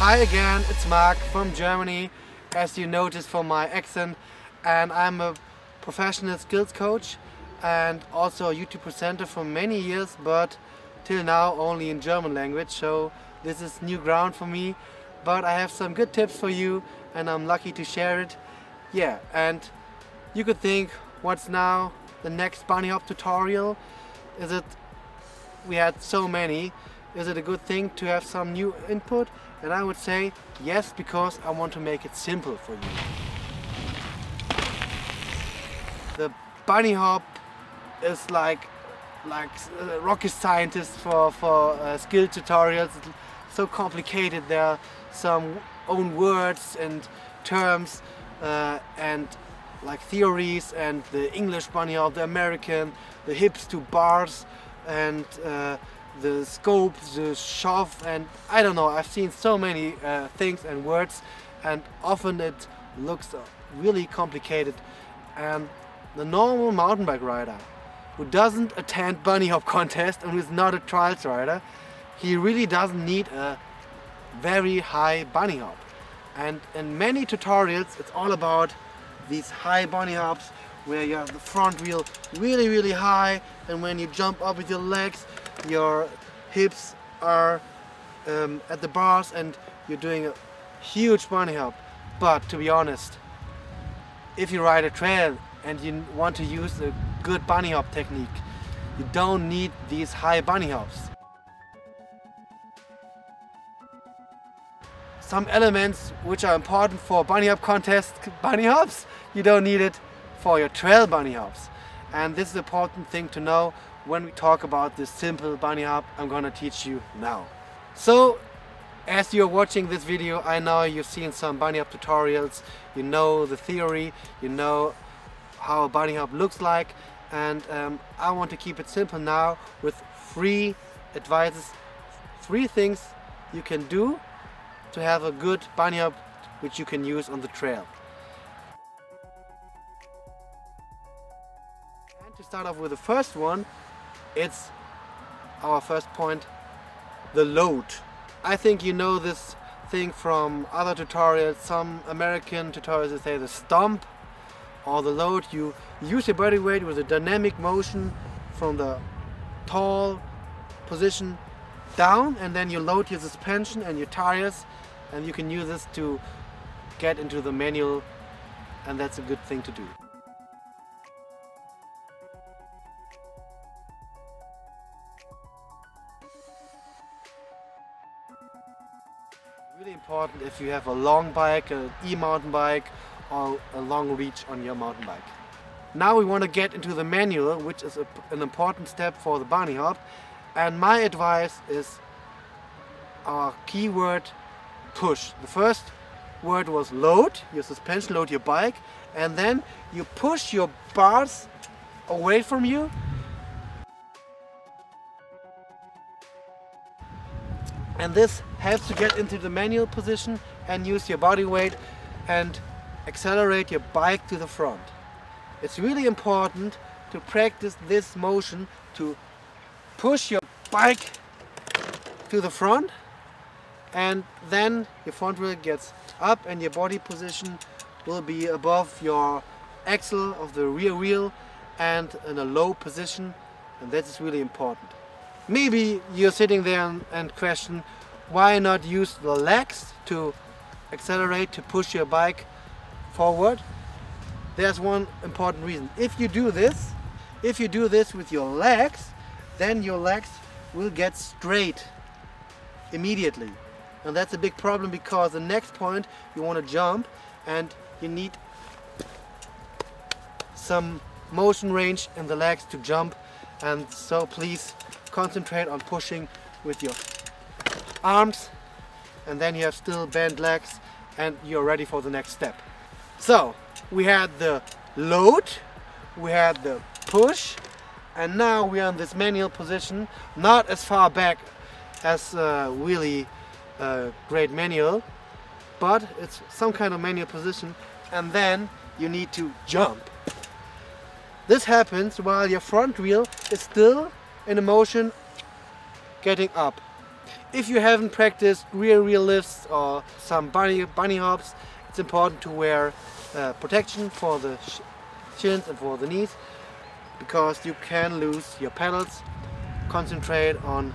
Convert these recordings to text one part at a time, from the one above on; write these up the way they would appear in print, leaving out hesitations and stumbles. Hi again, it's Mark from Germany, as you noticed from my accent, and I'm a professional skills coach and also a YouTube presenter for many years, but till now only in German language, so this is new ground for me, but I have some good tips for you and I'm lucky to share it. Yeah, and you could think, what's now the next bunny hop tutorial? Is it, we had so many, is it a good thing to have some new input? And I would say yes, because I want to make it simple for you. The bunny hop is like rocket scientist for skill tutorials. It's so complicated. There are some own words and terms and like theories, and the English bunny hop, the American, the hips to bars, and the scope, the shove, and I don't know, I've seen so many things and words, and often it looks really complicated. And the normal mountain bike rider who doesn't attend bunny hop contest and who's not a trials rider, he really doesn't need a very high bunny hop. And in many tutorials it's all about these high bunny hops where you have the front wheel really high, and when you jump up with your legs, your hips are at the bars and you're doing a huge bunny hop. But to be honest, if you ride a trail and you want to use a good bunny hop technique, you don't need these high bunny hops. Some elements which are important for bunny hop contest bunny hops, you don't need it for your trail bunny hops. And this is an important thing to know when we talk about this simple bunny hop I'm gonna teach you now. So, as you're watching this video, I know you've seen some bunny hop tutorials, you know the theory, you know how a bunny hop looks like, and I want to keep it simple now with three advices, three things you can do to have a good bunny hop which you can use on the trail. And to start off with the first one, it's our first point, the load. I think you know this thing from other tutorials. Some American tutorials, they say the stomp or the load. You use your body weight with a dynamic motion from the tall position down, and then you load your suspension and your tires, and you can use this to get into the manual, and that's a good thing to do. Really important if you have a long bike, an e-mountain bike, or a long reach on your mountain bike. Now we want to get into the manual, which is an important step for the bunny hop, and my advice is our keyword push. The first word was load your suspension, load your bike, and then you push your bars away from you. And this helps to get into the manual position and use your body weight and accelerate your bike to the front. It's really important to practice this motion, to push your bike to the front, and then your front wheel gets up and your body position will be above your axle of the rear wheel and in a low position, and that is really important. Maybe you're sitting there and question, why not use the legs to accelerate, to push your bike forward? There's one important reason. If you do this with your legs, then your legs will get straight immediately. And that's a big problem, because the next point you want to jump and you need some motion range in the legs to jump, and so please concentrate on pushing with your arms, and then you have still bent legs and you're ready for the next step. So we had the load, we had the push, and now we are in this manual position, not as far back as really great manual, but it's some kind of manual position, and then you need to jump. This happens while your front wheel is still in a motion getting up. If you haven't practiced rear wheel lifts or some bunny hops, it's important to wear protection for the shins and for the knees, because you can lose your pedals. Concentrate on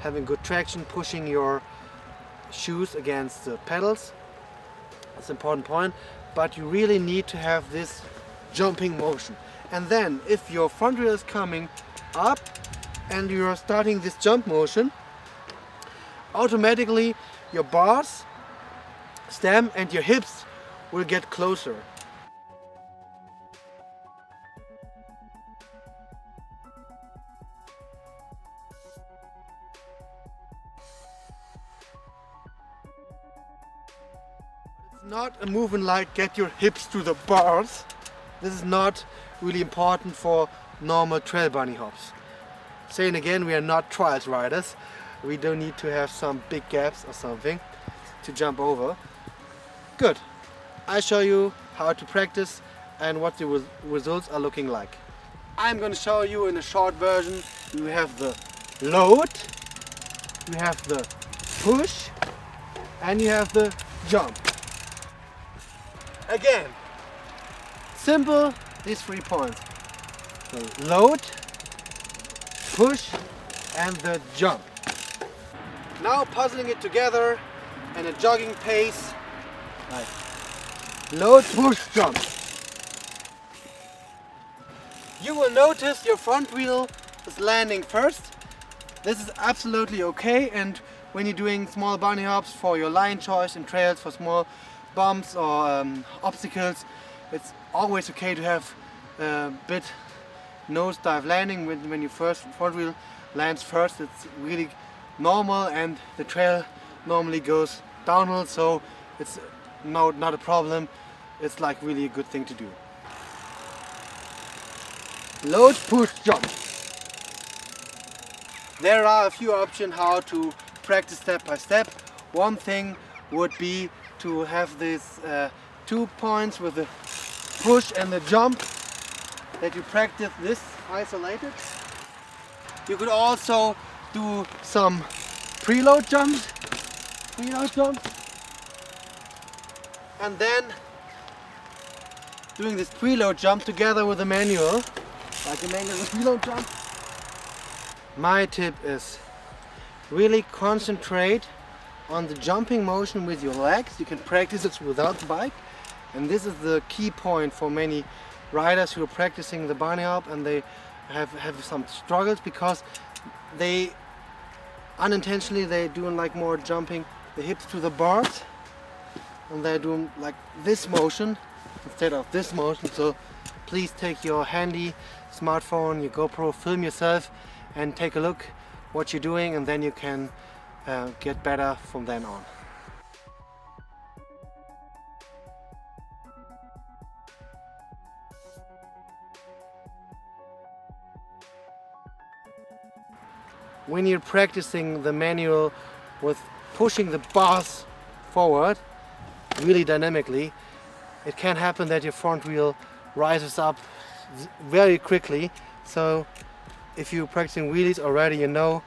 having good traction, pushing your shoes against the pedals. That's an important point, but you really need to have this jumping motion. And then if your front wheel is coming up and you are starting this jump motion, automatically your bars, stem and your hips will get closer. It's not a movement like get your hips to the bars. This is not really important for normal trail bunny hops. Saying again, we are not trials riders. We don't need to have some big gaps or something to jump over. Good. I show you how to practice and what the results are looking like. I'm going to show you in a short version. You have the load, you have the push, and you have the jump. Again, simple, these 3 points. The load, push, and the jump. Now puzzling it together in a jogging pace. Right. Load, push, jump. You will notice your front wheel is landing first. This is absolutely okay, and when you're doing small bunny hops for your line choice and trails for small bumps or obstacles, it's always okay to have a bit nose dive landing. When your front wheel lands first, it's really normal, and the trail normally goes downhill, so it's not a problem. It's like really a good thing to do. Load, push, jump. There are a few options how to practice step by step. One thing would be to have these 2 points with the push and the jump, that you practice this isolated. You could also do some preload jumps, and then doing this preload jump together with the manual, like the manual and preload jump. My tip is really concentrate on the jumping motion with your legs. You can practice it without the bike, and this is the key point for many riders who are practicing the bunny hop and they have some struggles because they unintentionally they're doing like more jumping the hips to the bars, and they're doing like this motion instead of this motion. So please take your handy smartphone, your GoPro, film yourself and take a look what you're doing, and then you can get better from then on. When you're practicing the manual with pushing the bars forward really dynamically, it can happen that your front wheel rises up very quickly. So if you're practicing wheelies already, you know,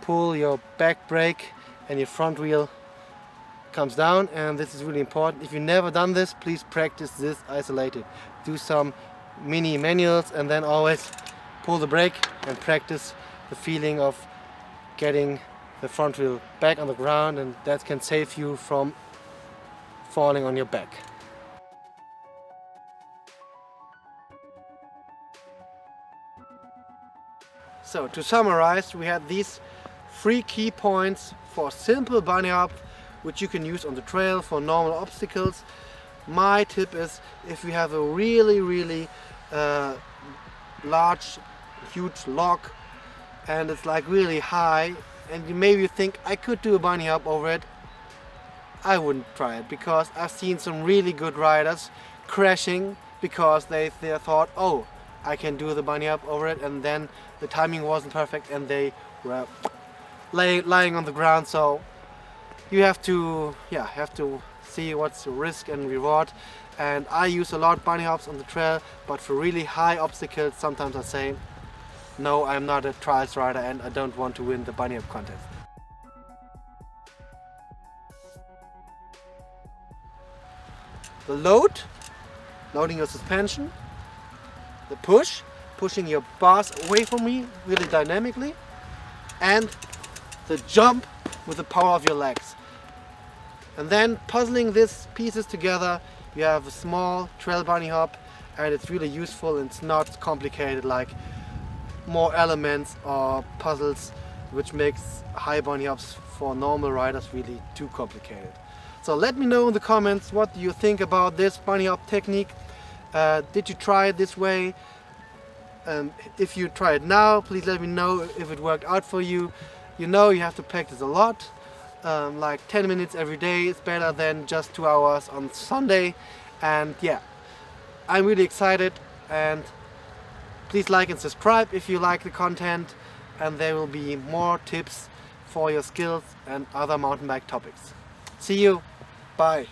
pull your back brake and your front wheel comes down, and this is really important. If you've never done this, please practice this isolated. Do some mini manuals and then always pull the brake and practice the feeling of getting the front wheel back on the ground, and that can save you from falling on your back. So to summarize, we had these 3 key points for simple bunny hop which you can use on the trail for normal obstacles. My tip is, if you have a really large, huge log and it's like really high, and maybe you think I could do a bunny hop over it, I wouldn't try it, because I've seen some really good riders crashing because they thought, oh, I can do the bunny hop over it, and then the timing wasn't perfect and they were lying on the ground. So you have to see what's the risk and reward, and I use a lot bunny hops on the trail, but for really high obstacles sometimes I say no, I'm not a trials rider and I don't want to win the bunny hop contest. the load, loading your suspension, the push, pushing your bars away from me really dynamically, and the jump with the power of your legs. And then puzzling these pieces together, you have a small trail bunny hop, and it's really useful and it's not complicated like more elements or puzzles, which makes high bunny hops for normal riders really too complicated. So let me know in the comments what you think about this bunny hop technique. Did you try it this way? If you try it now, please let me know if it worked out for you. You know, you have to practice a lot, like 10 minutes every day is better than just 2 hours on Sunday. And yeah, I'm really excited, and please like and subscribe if you like the content, and there will be more tips for your skills and other mountain bike topics. See you, bye!